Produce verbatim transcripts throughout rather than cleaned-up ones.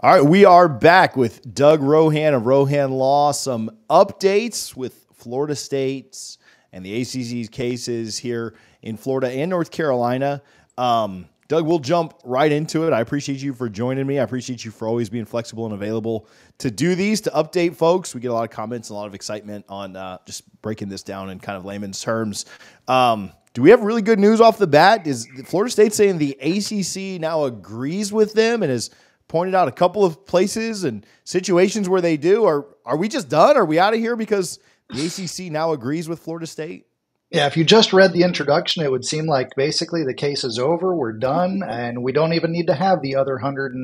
All right, we are back with Doug Rohan of Rohan Law. Some updates with Florida State's and the A C C's cases here in Florida and North Carolina. Um, Doug, we'll jump right into it. I appreciate you for joining me. I appreciate you for always being flexible and available to do these, to update folks. We get a lot of comments and a lot of excitement on uh, just breaking this down in kind of layman's terms. Um, do we have really good news off the bat? Is Florida State saying the A C C now agrees with them and is pointed out a couple of places and situations where they do? Are, are we just done? Are we out of here because the A C C now agrees with Florida State? Yeah, if you just read the introduction, it would seem like basically the case is over, we're done, and we don't even need to have the other one hundred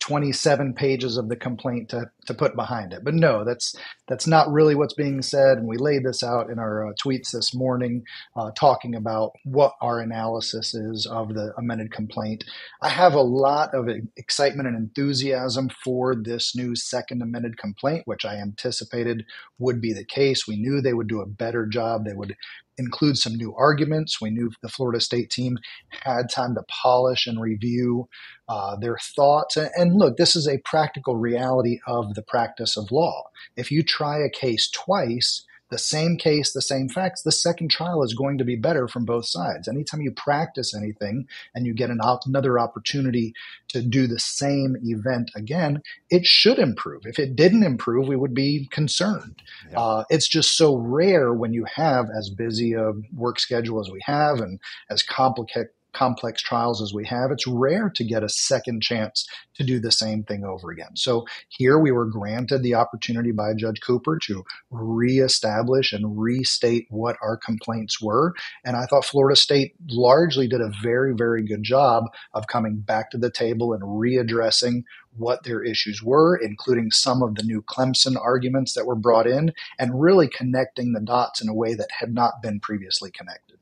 twenty-seven pages of the complaint to, to put behind it. But no, that's that's not really what's being said, and we laid this out in our uh, tweets this morning uh, talking about what our analysis is of the amended complaint. I have a lot of excitement and enthusiasm for this new second amended complaint, which I anticipated would be the case. We knew they would do a better job. They would include some new arguments. We knew the Florida State team had time to polish and review uh, their thoughts. And look, this is a practical reality of the practice of law. If you try a case twice, the same case, the same facts, the second trial is going to be better from both sides. Anytime you practice anything and you get an op- another opportunity to do the same event again, it should improve. If it didn't improve, we would be concerned. Yeah. Uh, it's just so rare when you have as busy a work schedule as we have and as complicated complex trials as we have, it's rare to get a second chance to do the same thing over again. So here we were granted the opportunity by Judge Cooper to reestablish and restate what our complaints were. And I thought Florida State largely did a very, very good job of coming back to the table and readdressing what their issues were, including some of the new Clemson arguments that were brought in and really connecting the dots in a way that had not been previously connected.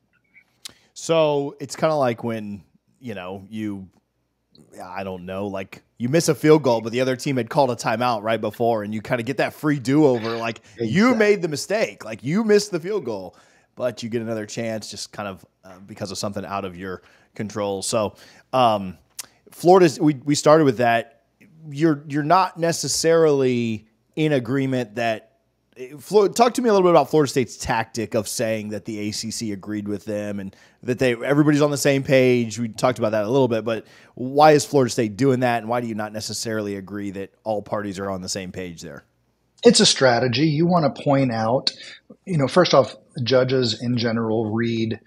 So it's kind of like when, you know, you, I don't know, like you miss a field goal, but the other team had called a timeout right before and you kind of get that free do-over. Like exactly. You made the mistake, like you missed the field goal, but you get another chance just kind of uh, because of something out of your control. So um, Florida's, we, we started with that. You're, you're not necessarily in agreement that, talk to me a little bit about Florida State's tactic of saying that the A C C agreed with them and that they everybody's on the same page. We talked about that a little bit, but why is Florida State doing that, and why do you not necessarily agree that all parties are on the same page there? It's a strategy. You want to point out, you know, first off, judges in general read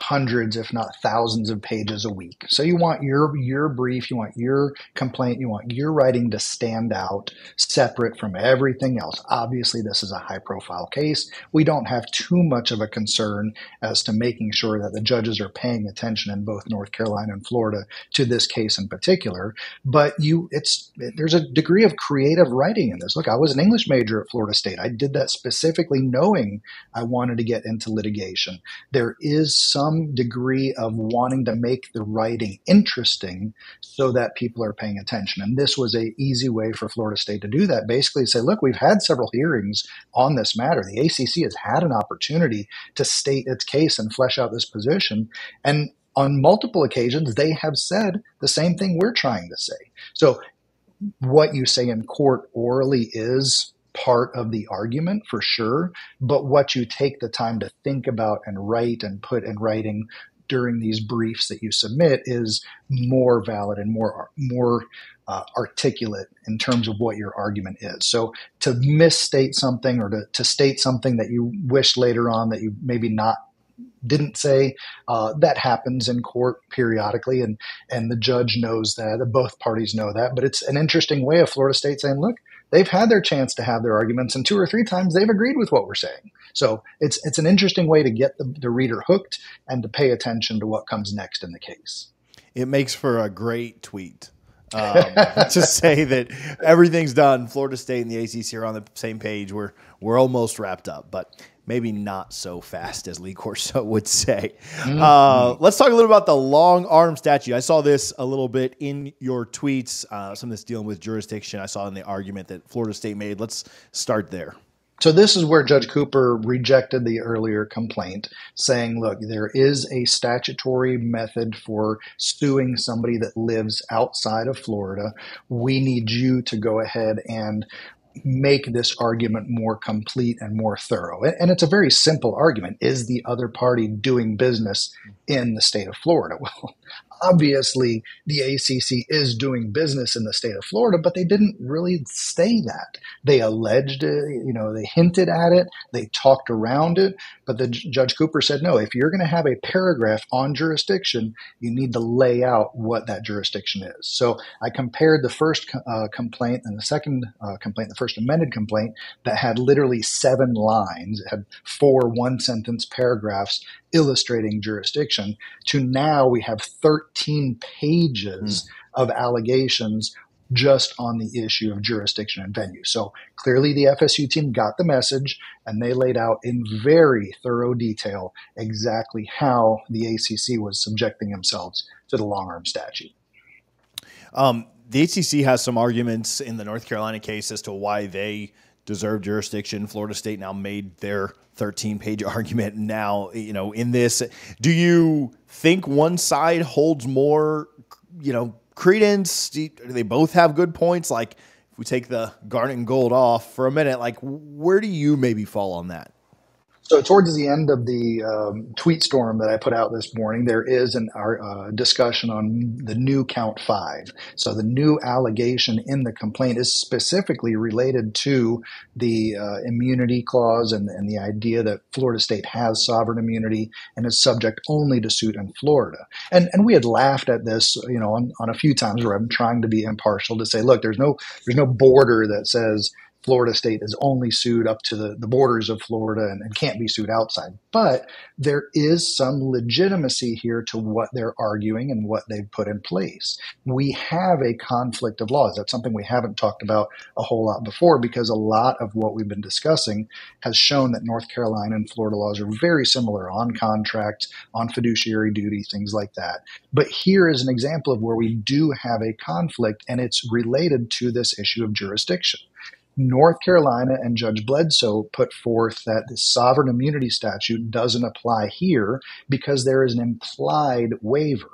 hundreds, if not thousands of pages a week. So you want your, your brief, you want your complaint, you want your writing to stand out separate from everything else. Obviously, this is a high profile case. We don't have too much of a concern as to making sure that the judges are paying attention in both North Carolina and Florida to this case in particular. But you, it's, there's a degree of creative writing in this. Look, I was an English major at Florida State. I did that specifically knowing I wanted to get into litigation. There is some degree of wanting to make the writing interesting so that people are paying attention. And this was an easy way for Florida State to do that. Basically say, look, we've had several hearings on this matter. The A C C has had an opportunity to state its case and flesh out this position. And on multiple occasions, they have said the same thing we're trying to say. So what you say in court orally is part of the argument for sure, but what you take the time to think about and write and put in writing during these briefs that you submit is more valid and more more uh, articulate in terms of what your argument is. So to misstate something or to, to state something that you wish later on that you maybe not didn't say, uh, that happens in court periodically, and and the judge knows that, both parties know that, but it's an interesting way of Florida State saying, look, they've had their chance to have their arguments, and two or three times they've agreed with what we're saying. So it's it's an interesting way to get the, the reader hooked and to pay attention to what comes next in the case. It makes for a great tweet um, to say that everything's done. Florida State and the A C C are on the same page. We're we're almost wrapped up, but maybe not so fast as Lee Corso would say. Mm-hmm. uh, let's talk a little about the long arm statute. I saw this a little bit in your tweets, uh, some of this dealing with jurisdiction. I saw in the argument that Florida State made. Let's start there. So this is where Judge Cooper rejected the earlier complaint, saying, look, there is a statutory method for suing somebody that lives outside of Florida. We need you to go ahead and make this argument more complete and more thorough. And it's a very simple argument. Is the other party doing business in the state of Florida? Well, obviously, the A C C is doing business in the state of Florida, but they didn't really say that. They alleged it, you know, they hinted at it, they talked around it, but the Judge Cooper said, no, if you're going to have a paragraph on jurisdiction, you need to lay out what that jurisdiction is. So I compared the first uh, complaint and the second uh, complaint, the first amended complaint, that had literally seven lines. It had four one-sentence paragraphs illustrating jurisdiction, to now we have thirteen pages mm. of allegations just on the issue of jurisdiction and venue. So clearly the F S U team got the message, and they laid out in very thorough detail exactly how the A C C was subjecting themselves to the long-arm statute. Um, the A C C has some arguments in the North Carolina case as to why they deserve jurisdiction. Florida State now made their thirteen page argument. Now, you know, in this, do you think one side holds more, you know, credence? Do, you, do they both have good points? Like, if we take the Garnet and Gold off for a minute, like, where do you maybe fall on that? So towards the end of the um, tweet storm that I put out this morning, there is an our, uh, discussion on the new count five. So the new allegation in the complaint is specifically related to the uh, immunity clause and, and the idea that Florida State has sovereign immunity and is subject only to suit in Florida. And and we had laughed at this, you know, on, on a few times where I'm trying to be impartial to say, look, there's no there's no border that says Florida State is only sued up to the, the borders of Florida and, and can't be sued outside. But there is some legitimacy here to what they're arguing and what they've put in place. We have a conflict of laws. That's something we haven't talked about a whole lot before, because a lot of what we've been discussing has shown that North Carolina and Florida laws are very similar on contract, on fiduciary duty, things like that. But here is an example of where we do have a conflict, and it's related to this issue of jurisdiction. North Carolina and Judge Bledsoe put forth that the sovereign immunity statute doesn't apply here because there is an implied waiver.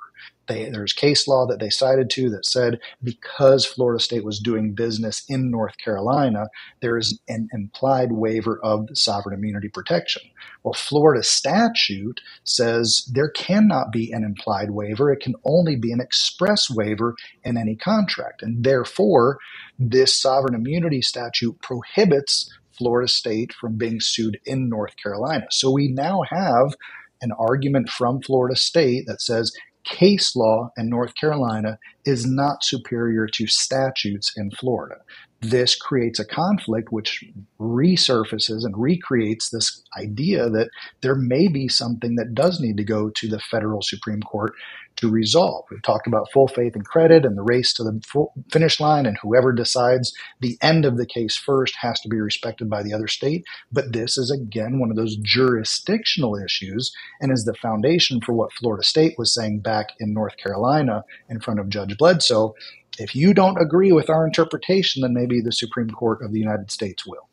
They, there's case law that they cited to that said because Florida State was doing business in North Carolina, there is an implied waiver of the sovereign immunity protection. Well, Florida statute says there cannot be an implied waiver. It can only be an express waiver in any contract. And therefore, this sovereign immunity statute prohibits Florida State from being sued in North Carolina. So we now have an argument from Florida State that says case law in North Carolina is not superior to statutes in Florida. This creates a conflict which resurfaces and recreates this idea that there may be something that does need to go to the federal Supreme Court to resolve. We've talked about full faith and credit and the race to the full finish line, and whoever decides the end of the case first has to be respected by the other state. But this is, again, one of those jurisdictional issues and is the foundation for what Florida State was saying back in North Carolina in front of Judge Bledsoe. If you don't agree with our interpretation, then maybe the Supreme Court of the United States will.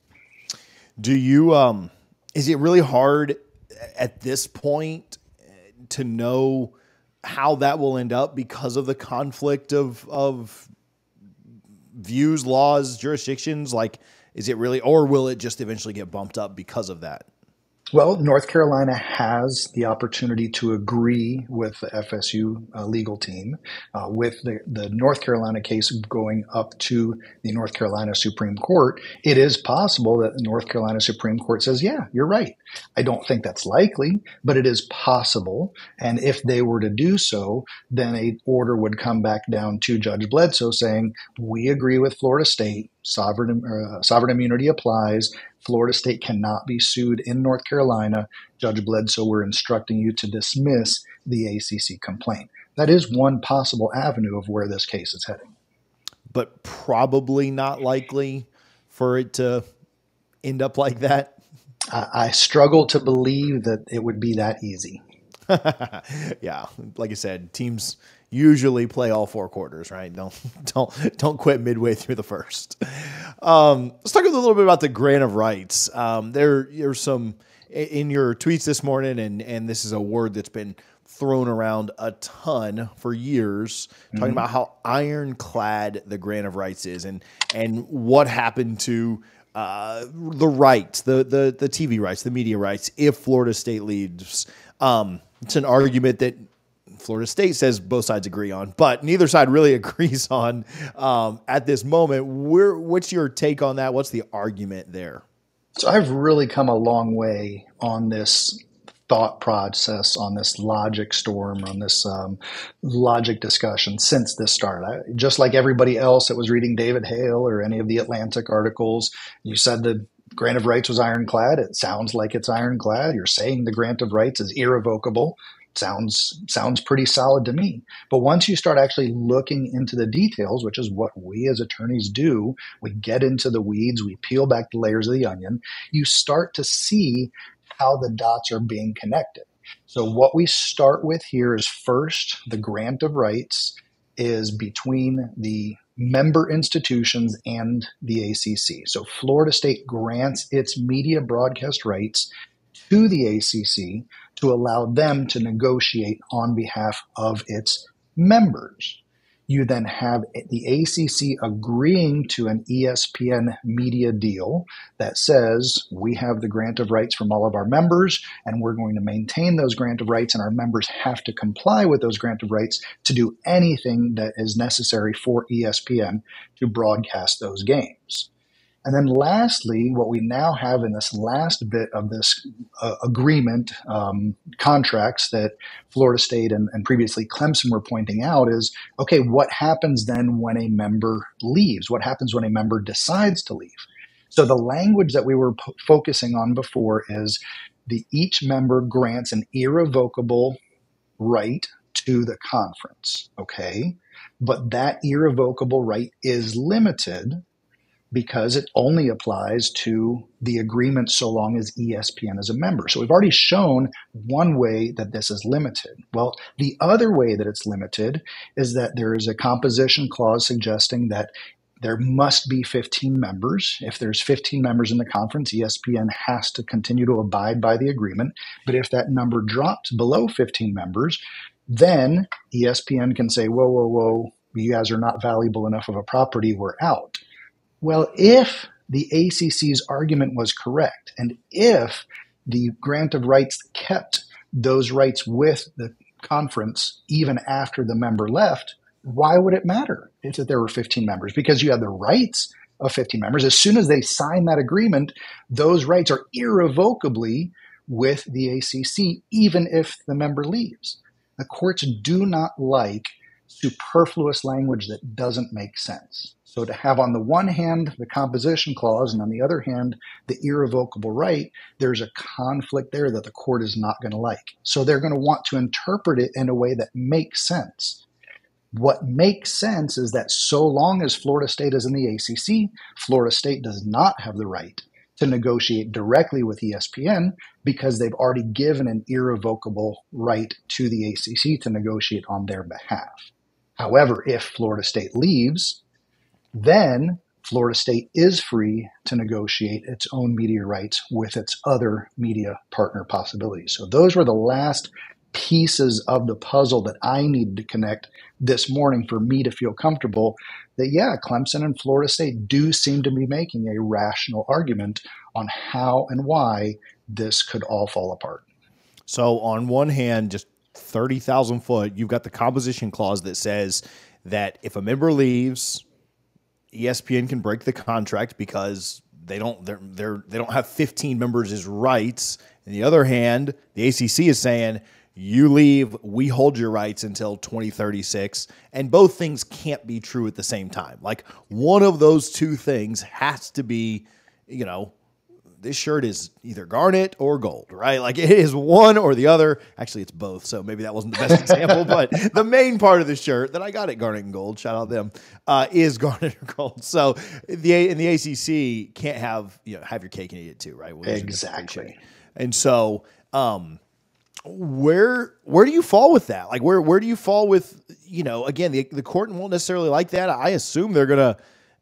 Do you, um, is it really hard at this point to know how that will end up because of the conflict of, of views, laws, jurisdictions? Like, is it really, or will it just eventually get bumped up because of that? Well, North Carolina has the opportunity to agree with the F S U uh, legal team, uh, with the, the North Carolina case going up to the North Carolina Supreme Court. It is possible that the North Carolina Supreme Court says, yeah, you're right. I don't think that's likely, but it is possible. And if they were to do so, then an order would come back down to Judge Bledsoe saying, we agree with Florida State. Sovereign, uh, sovereign immunity applies. Florida State cannot be sued in North Carolina. Judge Bledsoe, we're instructing you to dismiss the A C C complaint. That is one possible avenue of where this case is heading. But probably not likely for it to end up like that. I, I struggle to believe that it would be that easy. Yeah. Like I said, teams usually play all four quarters, right? Don't, don't, don't quit midway through the first. Um, let's talk a little bit about the grant of rights. Um, there are some in your tweets this morning, and, and this is a word that's been thrown around a ton for years, mm-hmm. talking about how ironclad the grant of rights is and, and what happened to uh, the rights, the, the, the T V rights, the media rights, if Florida State leaves. Um, it's an argument that Florida State says both sides agree on, but neither side really agrees on um, at this moment. Where, what's your take on that? What's the argument there? So I've really come a long way on this thought process, on this logic storm, on this um, logic discussion since this started. I, just like everybody else that was reading David Hale or any of the Atlantic articles, you said the grant of rights was ironclad. It sounds like it's ironclad. You're saying the grant of rights is irrevocable. Sounds sounds pretty solid to me. But once you start actually looking into the details, which is what we as attorneys do, we get into the weeds, we peel back the layers of the onion, you start to see how the dots are being connected. So what we start with here is first, the grant of rights is between the member institutions and the A C C. So Florida State grants its media broadcast rights to the A C C to allow them to negotiate on behalf of its members. You then have the A C C agreeing to an E S P N media deal that says we have the grant of rights from all of our members and we're going to maintain those grant of rights, and our members have to comply with those grant of rights to do anything that is necessary for E S P N to broadcast those games. And then lastly, what we now have in this last bit of this uh, agreement, um, contracts that Florida State and, and previously Clemson were pointing out is, okay, what happens then when a member leaves? What happens when a member decides to leave? So the language that we were po- focusing on before is the each member grants an irrevocable right to the conference, okay? But that irrevocable right is limited because it only applies to the agreement so long as E S P N is a member. So we've already shown one way that this is limited. Well, the other way that it's limited is that there is a composition clause suggesting that there must be fifteen members. If there's fifteen members in the conference, E S P N has to continue to abide by the agreement. But if that number drops below fifteen members, then E S P N can say, whoa, whoa, whoa, you guys are not valuable enough of a property, we're out. Well, if the A C C's argument was correct, and if the grant of rights kept those rights with the conference even after the member left, why would it matter if there were fifteen members? Because you have the rights of fifteen members. As soon as they sign that agreement, those rights are irrevocably with the A C C, even if the member leaves. The courts do not like superfluous language that doesn't make sense. So to have on the one hand the composition clause and on the other hand the irrevocable right, there's a conflict there that the court is not going to like. So they're going to want to interpret it in a way that makes sense. What makes sense is that so long as Florida State is in the A C C, Florida State does not have the right to negotiate directly with E S P N because they've already given an irrevocable right to the A C C to negotiate on their behalf. However, if Florida State leaves, then Florida State is free to negotiate its own media rights with its other media partner possibilities. So those were the last pieces of the puzzle that I needed to connect this morning for me to feel comfortable that, yeah, Clemson and Florida State do seem to be making a rational argument on how and why this could all fall apart. So on one hand, just thirty thousand foot, you've got the composition clause that says that if a member leaves, E S P N can break the contract because they don't they're, they're they don't have fifteen members as rights. On the other hand, the A C C is saying you leave, we hold your rights until twenty thirty-six, and both things can't be true at the same time. Like one of those two things has to be, you know, this shirt is either garnet or gold, right? Like it is one or the other. Actually, it's both. So maybe that wasn't the best example, but the main part of the shirt that I got at Garnet and Gold, shout out them, uh, is garnet or gold. So the and the A C C can't have you know have your cake and eat it too, right? Well, exactly. And so um, where where do you fall with that? Like where where do you fall with you know? Again, the the court won't necessarily like that. I assume they're gonna.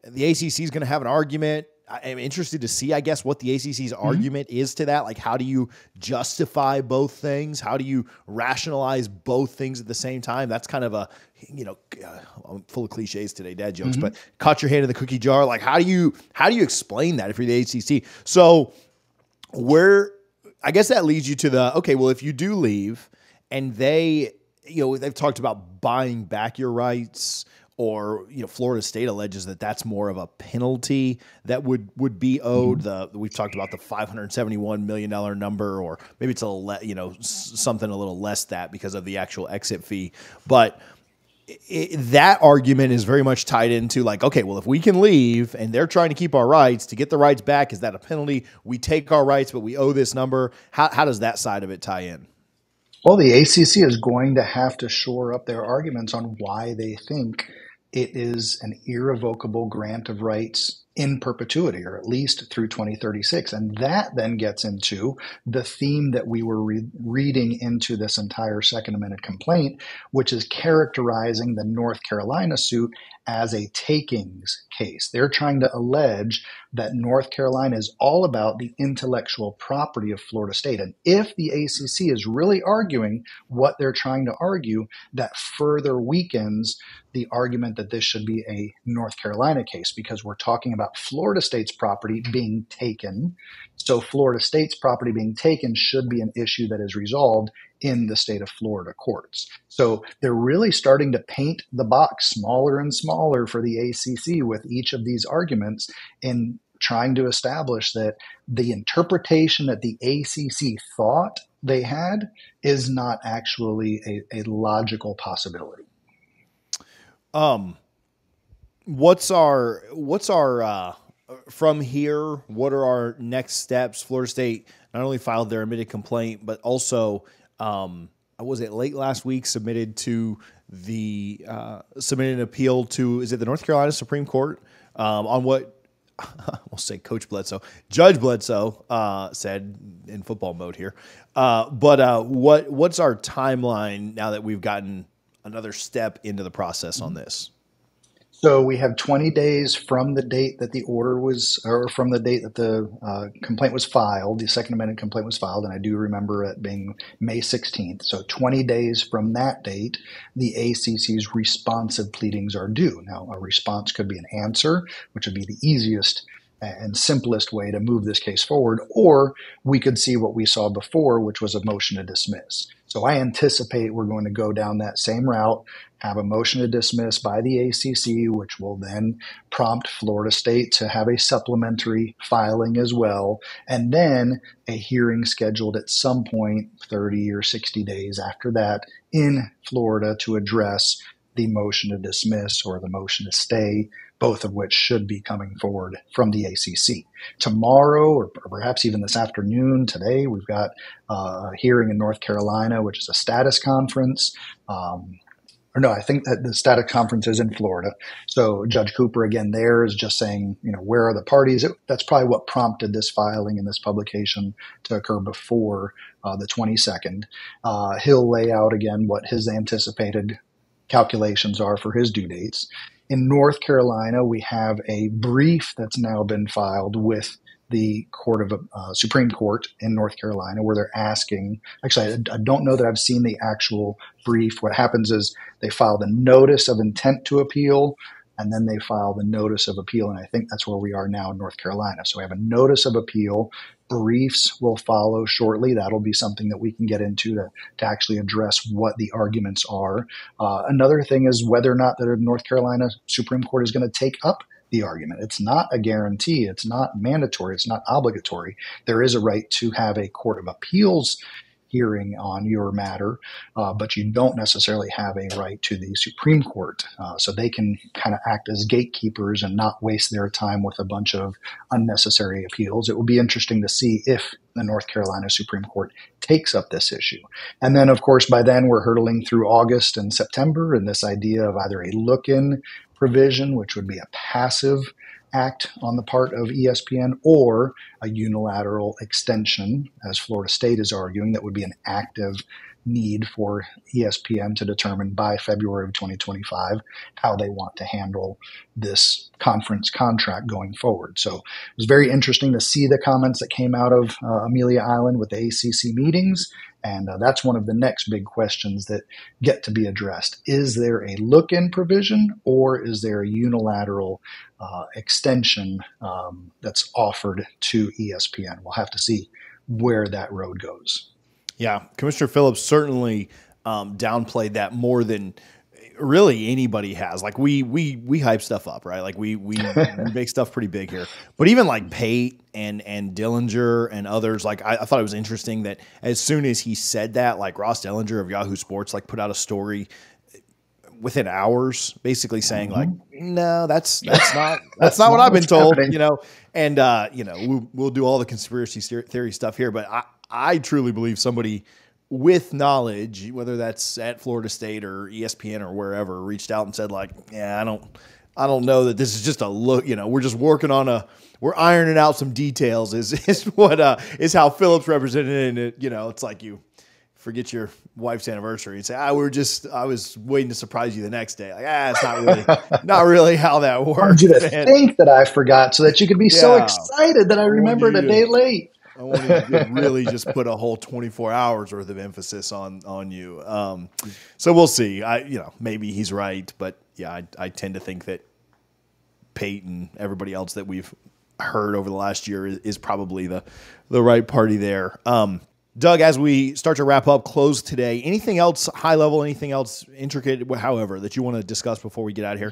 the A C C is going to have an argument. I'm interested to see, I guess, what the A C C's mm-hmm. argument is to that. Like, how do you justify both things? How do you rationalize both things at the same time? That's kind of a, you know, uh, I'm full of cliches today, dad jokes, mm-hmm. but caught your hand in the cookie jar. Like, how do you, how do you explain that if you're the A C C? So where, I guess that leads you to the, okay, well, if you do leave and they, you know, they've talked about buying back your rights, or, you know, Florida State alleges that that's more of a penalty that would, would be owed. The, we've talked about the five hundred seventy-one million dollars number, or maybe it's a, le, you know, something a little less that because of the actual exit fee. But it, that argument is very much tied into like, okay, well, if we can leave and they're trying to keep our rights to get the rights back, is that a penalty? We take our rights, but we owe this number. How, how does that side of it tie in? Well, the A C C is going to have to shore up their arguments on why they think it is an irrevocable grant of rights in perpetuity, or at least through twenty thirty-six. And that then gets into the theme that we were re reading into this entire Second Amendment complaint, which is characterizing the North Carolina suit as a takings case. They're trying to allege that North Carolina is all about the intellectual property of Florida State. And if the A C C is really arguing what they're trying to argue, that further weakens the argument that this should be a North Carolina case, because we're talking about Florida State's property being taken. So Florida State's property being taken should be an issue that is resolved in the state of Florida courts. So they're really starting to paint the box smaller and smaller for the A C C with each of these arguments, in trying to establish that the interpretation that the A C C thought they had is not actually a, a logical possibility. Um, what's our, what's our, uh, from here, what are our next steps? Florida State not only filed their admitted complaint, but also, um, was it late last week submitted to the, uh, submitted an appeal to, is it the North Carolina Supreme Court, um, on what, we'll say Coach Bledsoe, Judge Bledsoe, uh, said in football mode here. Uh, but, uh, what, what's our timeline now that we've gotten another step into the process on this? So we have twenty days from the date that the order was, or from the date that the uh, complaint was filed, the Second Amendment complaint was filed, and I do remember it being May sixteenth. So twenty days from that date, the A C C's responsive pleadings are due. Now, a response could be an answer, which would be the easiest and simplest way to move this case forward, or we could see what we saw before, which was a motion to dismiss. So I anticipate we're going to go down that same route, have a motion to dismiss by the A C C, which will then prompt Florida State to have a supplementary filing as well, and then a hearing scheduled at some point thirty or sixty days after that in Florida to address the motion to dismiss or the motion to stay, both of which should be coming forward from the A C C. Tomorrow, or perhaps even this afternoon, today, we've got uh, a hearing in North Carolina, which is a status conference. Um, or no, I think that the status conference is in Florida. So Judge Cooper, again, there is just saying, you know, where are the parties? It, that's probably what prompted this filing and this publication to occur before uh, the twenty-second. Uh, he'll lay out again what his anticipated calculations are for his due dates. In North Carolina, we have a brief that's now been filed with the Court of uh, Supreme Court in North Carolina, where they're asking, actually, I, I don't know that I've seen the actual brief. What happens is they file the notice of intent to appeal, and then they file the notice of appeal, and I think that's where we are now in North Carolina. So we have a notice of appeal. Briefs will follow shortly. That'll be something that we can get into to, to actually address what the arguments are. Uh, another thing is whether or not the North Carolina Supreme Court is going to take up the argument. It's not a guarantee. It's not mandatory. It's not obligatory. There is a right to have a court of appeals hearing on your matter, uh, but you don't necessarily have a right to the Supreme Court. Uh, so they can kind of act as gatekeepers and not waste their time with a bunch of unnecessary appeals. It will be interesting to see if the North Carolina Supreme Court takes up this issue. And then, of course, by then we're hurtling through August and September, and this idea of either a look-in provision, which would be a passive act on the part of E S P N, or a unilateral extension, as Florida State is arguing, that would be an active need for E S P N to determine by February of twenty twenty-five how they want to handle this conference contract going forward. So it was very interesting to see the comments that came out of uh, Amelia Island with the A C C meetings. And uh, that's one of the next big questions that get to be addressed. Is there a look-in provision, or is there a unilateral uh, extension um, that's offered to E S P N? We'll have to see where that road goes. Yeah, Commissioner Phillips certainly um, downplayed that more than really anybody has. Like we we we hype stuff up, right? Like we we make stuff pretty big here. But even like Pate and and Dillinger and others, like I, I thought it was interesting that as soon as he said that, like Ross Dellinger of Yahoo Sports like put out a story within hours basically saying mm-hmm. like, no, that's that's not that's, that's not what I've been told, happening. you know. And uh, you know, we'll, we'll do all the conspiracy theory stuff here, but I I truly believe somebody with knowledge, whether that's at Florida State or E S P N or wherever, reached out and said like, yeah, I don't, I don't know that this is just a look, you know, we're just working on a, we're ironing out some details is, is what, uh, is how Phillips represented it. And it, you know, it's like you forget your wife's anniversary and say, ah, we're just, I was waiting to surprise you the next day. Like, ah, it's not really, not really how that works. I wanted you to think that I forgot so that you could be yeah. so excited that I remembered a day late. I wanted to really just put a whole twenty-four hours worth of emphasis on, on you. Um, so we'll see. I, you know, maybe he's right, but yeah, I, I tend to think that Pate and everybody else that we've heard over the last year is, is probably the, the right party there. Um, Doug, as we start to wrap up, close today, anything else high level, anything else intricate, however, that you want to discuss before we get out of here?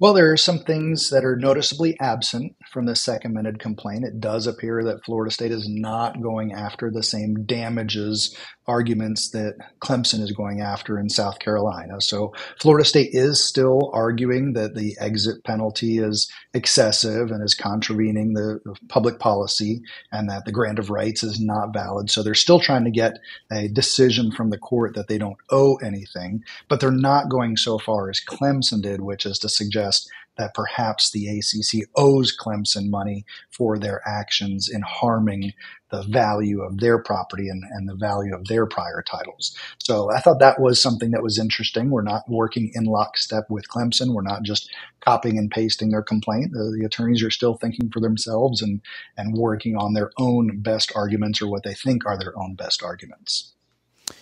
Well, there are some things that are noticeably absent from this second-minute complaint. It does appear that Florida State is not going after the same damages arguments that Clemson is going after in South Carolina. So Florida State is still arguing that the exit penalty is excessive and is contravening the public policy and that the grant of rights is not valid. So they're still trying to get a decision from the court that they don't owe anything, but they're not going so far as Clemson did, which is to suggest that perhaps the A C C owes Clemson money for their actions in harming the value of their property and, and the value of their prior titles. So I thought that was something that was interesting. We're not working in lockstep with Clemson. We're not just copying and pasting their complaint. The, the attorneys are still thinking for themselves and, and working on their own best arguments or what they think are their own best arguments.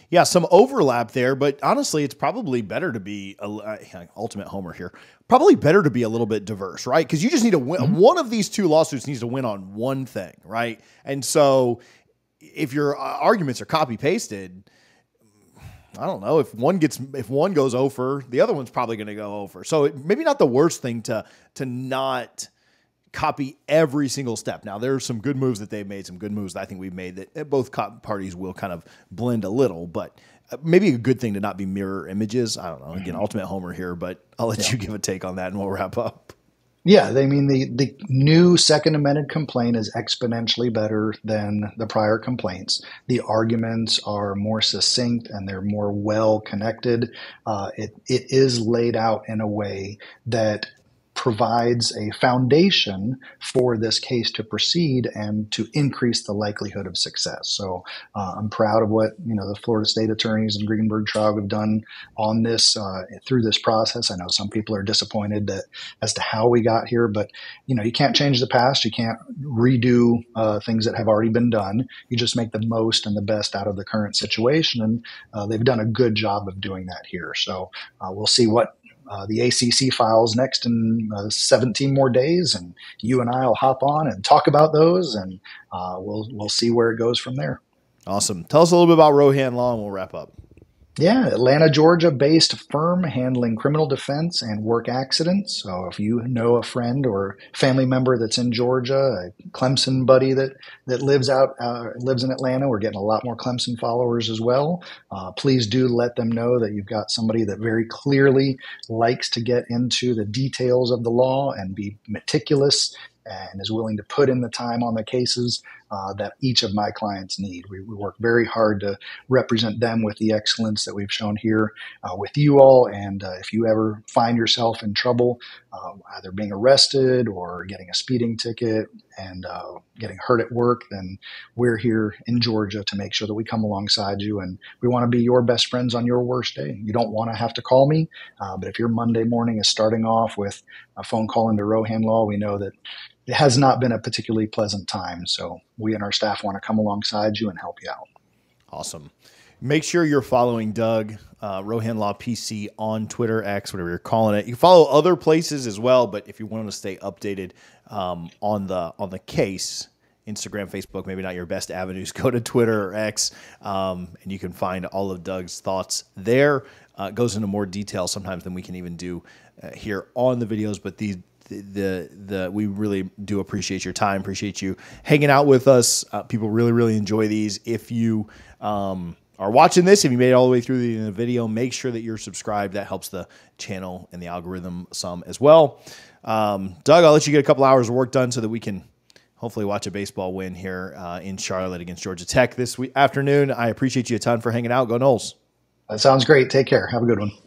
Yeah, some overlap there, but honestly, it's probably better to be a, uh, ultimate homer here. Probably better to be a little bit diverse, right? Because you just need to win. Mm-hmm. One of these two lawsuits needs to win on one thing, right? And so, if your uh, arguments are copy pasted, I don't know if one gets if one goes over, the other one's probably going to go over. So it, maybe not the worst thing to to not copy every single step. Now, there are some good moves that they've made, some good moves that I think we've made that both parties will kind of blend a little, but maybe a good thing to not be mirror images. I don't know. Again, ultimate homer here, but I'll let yeah. you give a take on that and we'll wrap up. Yeah, I mean, the, the new second amended complaint is exponentially better than the prior complaints. The arguments are more succinct and they're more well connected. Uh, it, it is laid out in a way that provides a foundation for this case to proceed and to increase the likelihood of success. So uh, I'm proud of what you know the Florida State attorneys and Greenberg Traurig have done on this uh, through this process. I know some people are disappointed that as to how we got here, but you know you can't change the past. You can't redo uh, things that have already been done. You just make the most and the best out of the current situation, and uh, they've done a good job of doing that here. So uh, we'll see what Uh, the A C C files next in uh, seventeen more days, and you and I will hop on and talk about those, and uh, we'll we'll see where it goes from there. Awesome. Tell us a little bit about Rohan Law, and we'll wrap up. Yeah, Atlanta, Georgia-based firm handling criminal defense and work accidents. So if you know a friend or family member that's in Georgia, a Clemson buddy that that lives out uh, lives in Atlanta, we're getting a lot more Clemson followers as well. Uh, please do let them know that you've got somebody that very clearly likes to get into the details of the law and be meticulous and is willing to put in the time on the cases. uh, that each of my clients need. We, we work very hard to represent them with the excellence that we've shown here uh, with you all. And uh, if you ever find yourself in trouble, uh, either being arrested or getting a speeding ticket and uh, getting hurt at work, then we're here in Georgia to make sure that we come alongside you. And we want to be your best friends on your worst day. You don't want to have to call me, uh, but if your Monday morning is starting off with a phone call into Rohan Law, we know that it has not been a particularly pleasant time. So we and our staff want to come alongside you and help you out. Awesome. Make sure you're following Doug, uh, Rohan Law P C on Twitter, X, whatever you're calling it. You follow other places as well, but if you want to stay updated um, on the on the case, Instagram, Facebook, maybe not your best avenues, go to Twitter or X, um, and you can find all of Doug's thoughts there. Uh, goes into more detail sometimes than we can even do uh, here on the videos, but these. The, the the we really do appreciate your time, appreciate you hanging out with us. Uh, people really really enjoy these. If you um, are watching this, if you made it all the way through the, the video, make sure that you're subscribed. That helps the channel and the algorithm some as well. Um, Doug, I'll let you get a couple hours of work done so that we can hopefully watch a baseball win here uh, in Charlotte against Georgia Tech this week afternoon. I appreciate you a ton for hanging out. Go Noles. That sounds great. Take care. Have a good one.